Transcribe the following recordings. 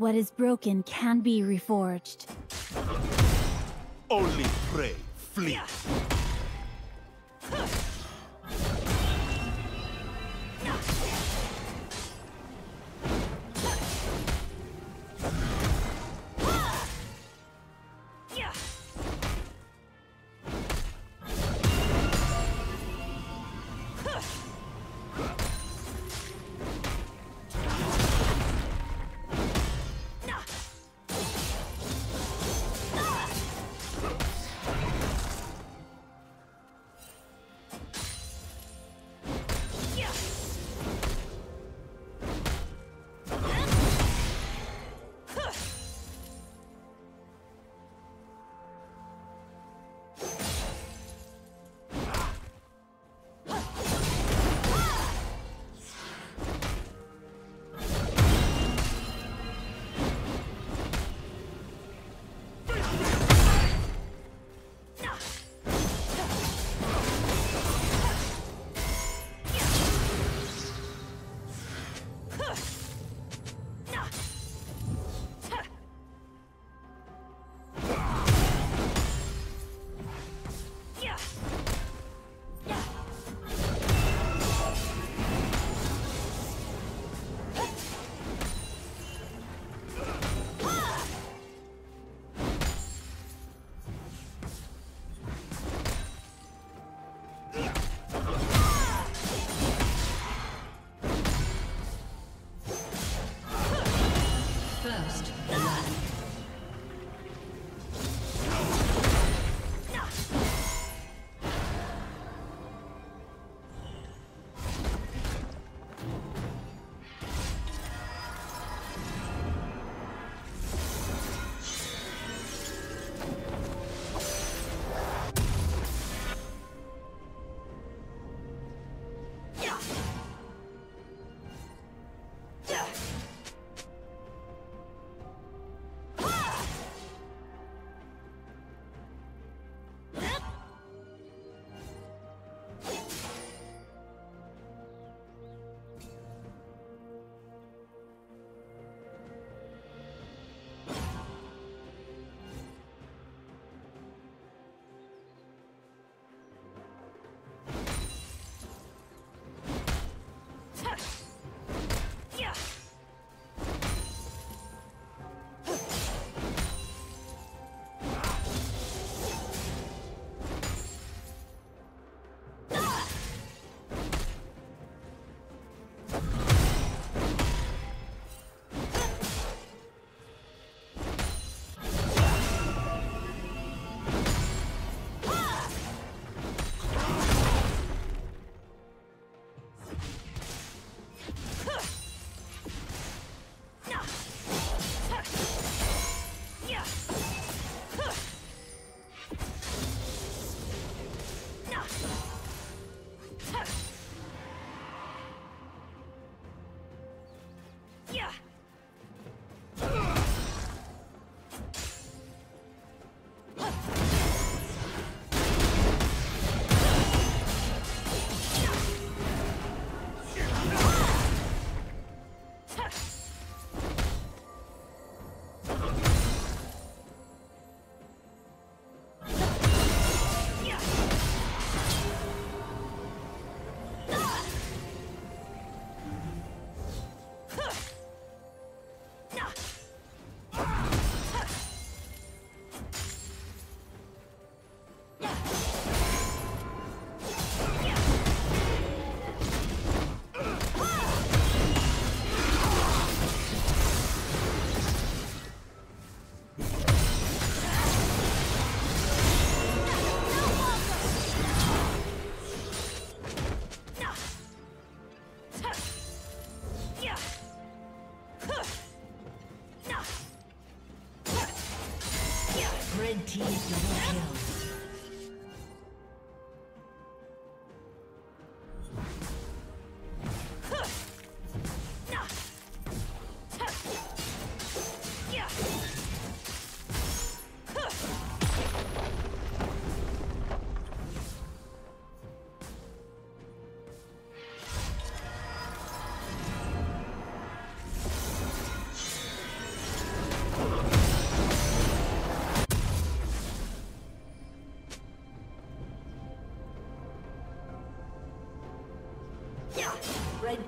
What is broken can be reforged. Only pray, flee.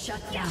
Shut down.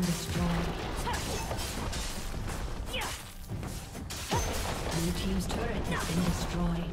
been destroyed. Blue team's turret has been destroyed.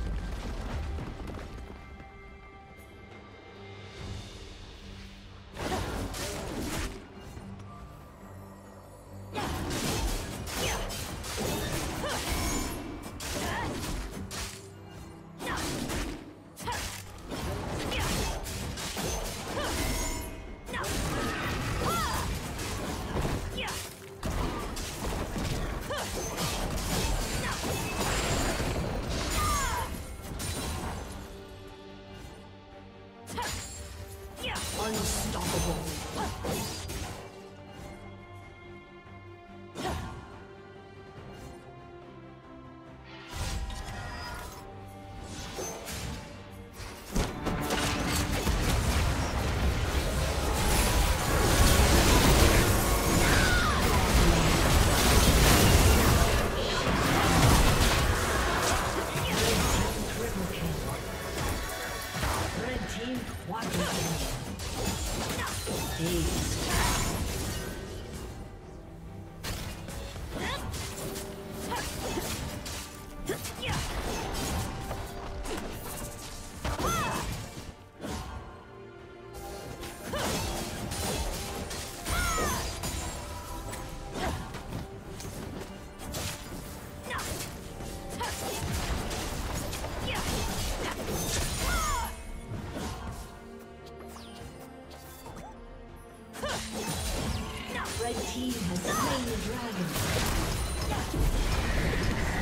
Red team has slain the dragon.